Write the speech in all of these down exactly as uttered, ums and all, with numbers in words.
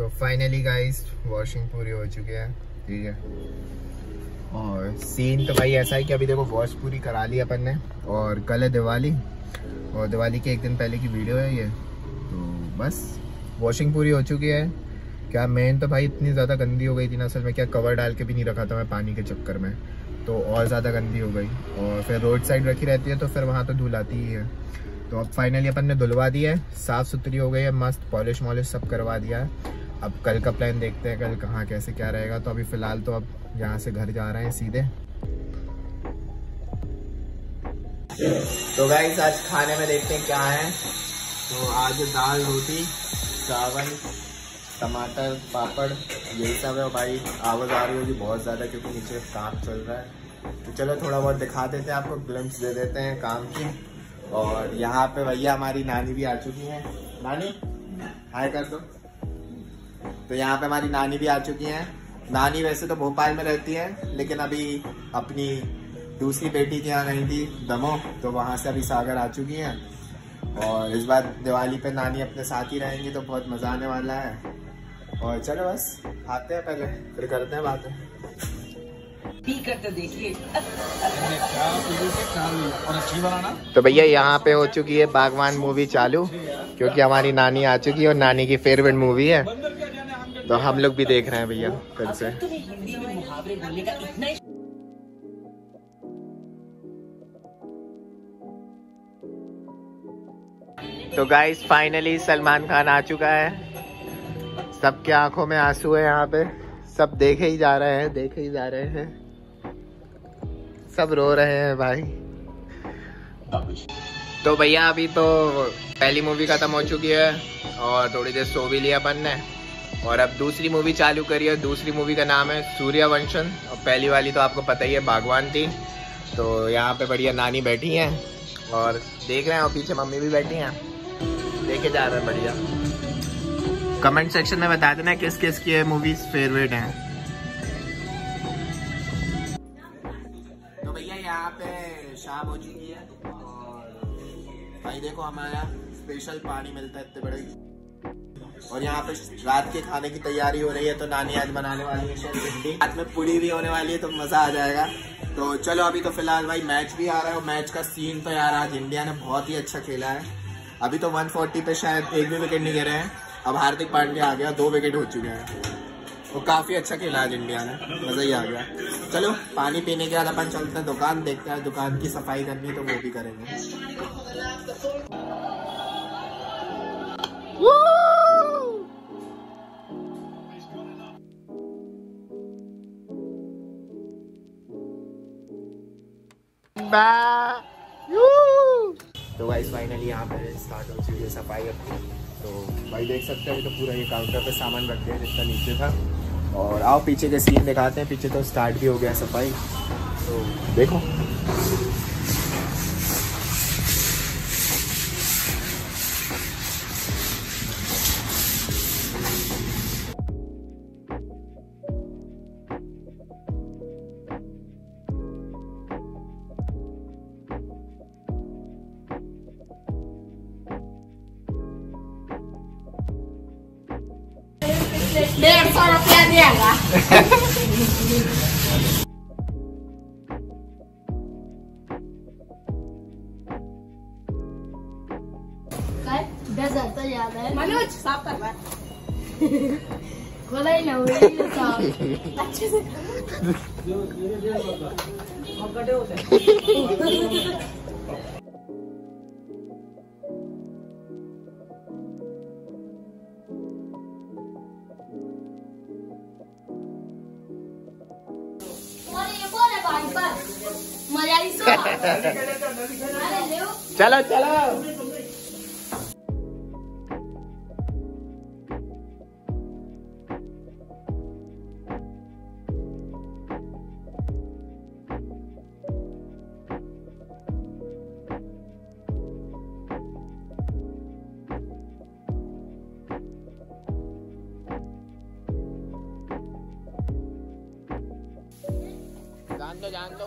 तो finally guys washing पूरी हो चुकी है, ठीक है। और सीन तो भाई ऐसा है कि अभी देखो वॉश पूरी करा ली अपन ने, और कल है दिवाली, और दिवाली के एक दिन पहले की वीडियो है ये। तो बस वॉशिंग पूरी हो चुकी है। क्या मेन तो भाई इतनी ज़्यादा गंदी हो गई थी ना असल में, क्या कवर डाल के भी नहीं रखा था मैं पानी के चक्कर में, तो और ज़्यादा गंदी हो गई। और फिर रोड साइड रखी रहती है तो फिर वहाँ तो धूल आती ही है। तो अब फाइनली अपन ने धुलवा दिया है, साफ़ सुथरी हो गई है, मस्त पॉलिश वॉलिश सब करवा दिया है। अब कल का प्लान देखते हैं, कल कहाँ कैसे क्या रहेगा। तो अभी फ़िलहाल तो अब यहाँ से घर जा रहे हैं सीधे। तो गाइस आज खाने में देखते हैं क्या है। तो आज दाल रोटी चावल टमाटर पापड़ यही सब है। भाई आवाज़ आ रही होगी बहुत ज़्यादा क्योंकि नीचे काम चल रहा है। तो चलो थोड़ा बहुत दिखा देते हैं आपको, ग्लिम्स दे देते हैं काम की। और यहाँ पे भैया हमारी नानी भी आ चुकी है। नानी हाय कर दो। तो यहाँ पे हमारी नानी भी आ चुकी हैं। नानी वैसे तो भोपाल में रहती है, लेकिन अभी अपनी दूसरी बेटी के यहाँ नहीं थी दमोह, तो वहाँ से अभी सागर आ चुकी हैं। और इस बार दिवाली पे नानी अपने साथ ही रहेंगी, तो बहुत मज़ा आने वाला है। और चलो बस खाते हैं पहले, फिर करते हैं बातें। तो भैया यहाँ पे हो चुकी है बागवान मूवी चालू, क्योंकि हमारी नानी आ चुकी है और नानी की फेवरेट मूवी है, तो हम लोग भी देख रहे हैं भैया फिर से। तो गाइस फाइनली सलमान खान आ चुका है। सबके आंखों में आंसू है, यहाँ पे सब देखे ही जा रहे हैं, देखे ही जा रहे हैं, सब रो रहे हैं भाई। तो भैया अभी तो पहली मूवी खत्म हो चुकी है और थोड़ी देर सो भी लिया अपन ने, और अब दूसरी मूवी चालू करी है। दूसरी मूवी का नाम है सूर्यवंशम, और पहली वाली तो आपको पता ही है बागवान थी। तो यहाँ पे बढ़िया नानी बैठी हैं और देख रहे हैं, और पीछे मम्मी भी बैठी हैं, देखे जा रहे हैं बढ़िया। कमेंट सेक्शन में बता देना किस किस की ये मूवीज फेवरेट हैं। तो भैया यहाँ पे शाम हो चुकी है, और भाई देखो हमारा स्पेशल पानी मिलता है इतने बड़े। और यहाँ पे रात के खाने की तैयारी हो रही है, तो नानी आज बनाने वाली है शायद भिंडी, रात में पूरी भी होने वाली है, तो मज़ा आ जाएगा। तो चलो अभी तो फिलहाल भाई मैच भी आ रहा है, और मैच का सीन तो यार आज इंडिया ने बहुत ही अच्छा खेला है। अभी तो वन फोर्टी पे शायद एक भी विकेट नहीं गिरे हैं। अब हार्दिक पांड्या आ गया, दो विकेट हो चुके हैं, और काफ़ी अच्छा खेला आज इंडिया ने, मज़ा ही आ गया। चलो पानी पीने के बाद अपन चलते हैं दुकान, देखते हैं दुकान की सफाई करनी है तो वो भी करेंगे। तो गाइस फाइनली यहाँ पर स्टार्ट हो चुकी है सफाई अपनी। तो भाई देख सकते हैं तो पूरा ये काउंटर पे सामान रख दिया जितना नीचे था। और आओ पीछे के सीन दिखाते हैं, पीछे तो स्टार्ट भी हो गया सफाई, तो देखो। डेढ़ सौ रुपया देगा। मनोज साफ कर रहा है ना, अच्छे से होते। चलो चलो जान दो जान दो।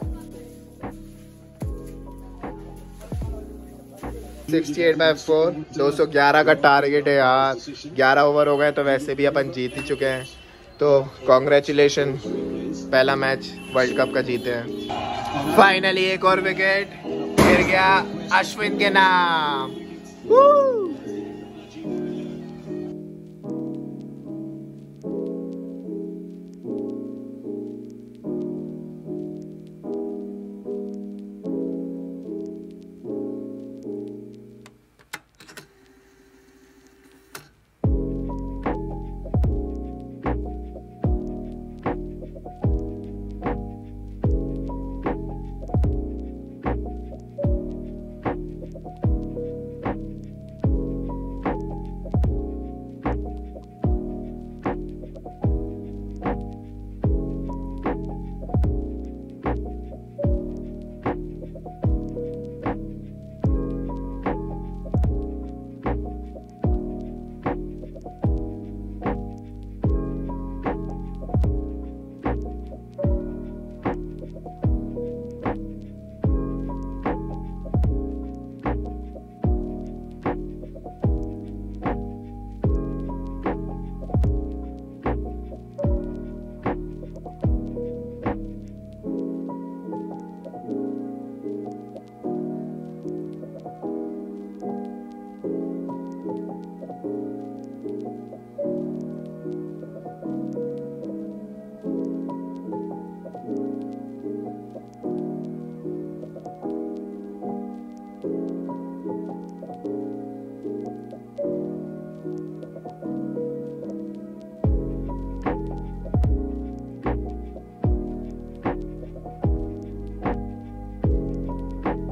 सिक्सटी एट बाय फोर, दो सौ ग्यारह का टारगेट है यार। ग्यारह ओवर हो गए तो वैसे भी अपन जीत ही चुके हैं, तो कॉन्ग्रेचुलेशन, पहला मैच वर्ल्ड कप का जीते हैं। फाइनली एक और विकेट गिर गया अश्विन के नाम।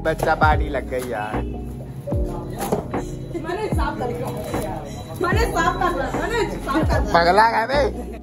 बच्चा पानी लग गई यार। मैंने साफ कर दिया, मैंने साफ कर दिया, मैंने साफ कर दिया। पगला है भाई।